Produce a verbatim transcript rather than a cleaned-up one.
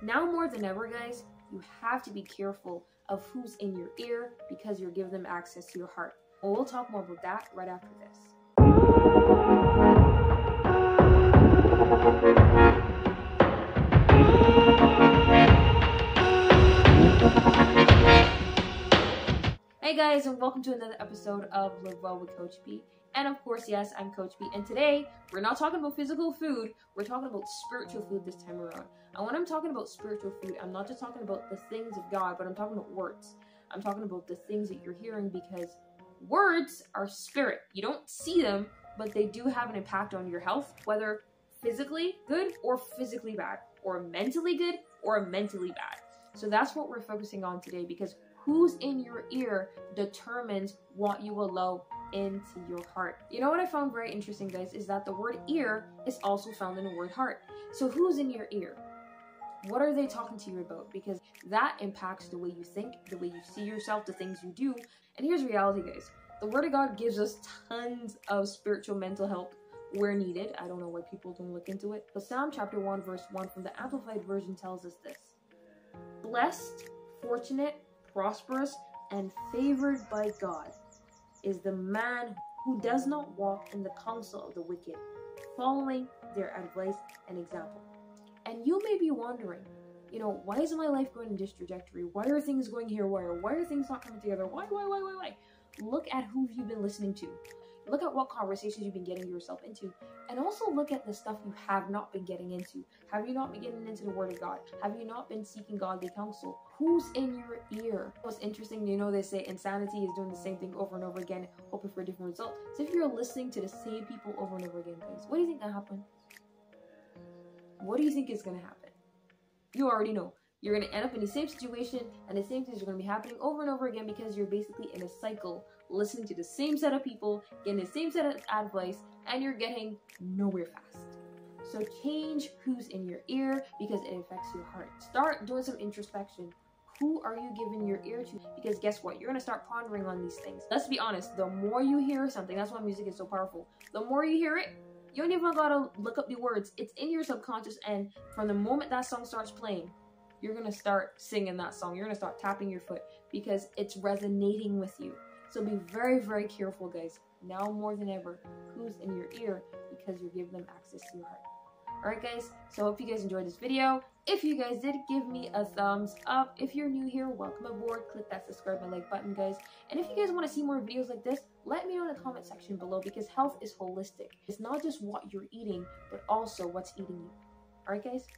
Now more than ever, guys, you have to be careful of who's in your ear because you're giving them access to your heart. Well, we'll talk more about that right after this. Hey guys, and welcome to another episode of Live Well with Coach P. And of course, yes, I'm Coach P. And today, we're not talking about physical food, we're talking about spiritual food this time around. And when I'm talking about spiritual food, I'm not just talking about the things of God, but I'm talking about words. I'm talking about the things that you're hearing, because words are spirit. You don't see them, but they do have an impact on your health, whether physically good or physically bad, or mentally good or mentally bad. So that's what we're focusing on today, because who's in your ear determines what you allow into your heart. You know what I found very interesting, guys, is that the word ear is also found in the word heart. So who's in your ear? What are they talking to you about? Because that impacts the way you think, the way you see yourself, the things you do. And here's reality, guys. The Word of God gives us tons of spiritual mental help where needed. I don't know why people don't look into it. But Psalm chapter one verse one from the Amplified Version tells us this. Blessed, fortunate, prosperous, and favored by God is the man who does not walk in the counsel of the wicked, following their advice and example. And you may be wondering, you know, why is my life going in this trajectory? Why are things going here? Why are, why are things not coming together? Why, why, why, why, why? Look at who you've been listening to. Look at what conversations you've been getting yourself into. And also look at the stuff you have not been getting into. Have you not been getting into the Word of God? Have you not been seeking godly counsel? Who's in your ear? What's interesting, you know, they say insanity is doing the same thing over and over again, hoping for a different result. So if you're listening to the same people over and over again, guys, what do you think that happened? What do you think is going to happen? You already know. You're going to end up in the same situation, and the same things are going to be happening over and over again, because you're basically in a cycle, listening to the same set of people, getting the same set of advice, and you're getting nowhere fast. So change who's in your ear, because it affects your heart. Start doing some introspection. Who are you giving your ear to? Because guess what? You're going to start pondering on these things. Let's be honest. The more you hear something, that's why music is so powerful. The more you hear it, you don't even gotta look up the words. It's in your subconscious, and from the moment that song starts playing, you're gonna start singing that song. You're gonna start tapping your foot because it's resonating with you. So be very, very careful, guys. Now more than ever, who's in your ear, because you're giving them access to your heart. All right, guys, so I hope you guys enjoyed this video. If you guys did, give me a thumbs up. If you're new here, welcome aboard. Click that subscribe and like button, guys. And if you guys want to see more videos like this, let me know in the comment section below, because health is holistic. It's not just what you're eating, but also what's eating you. All right, guys?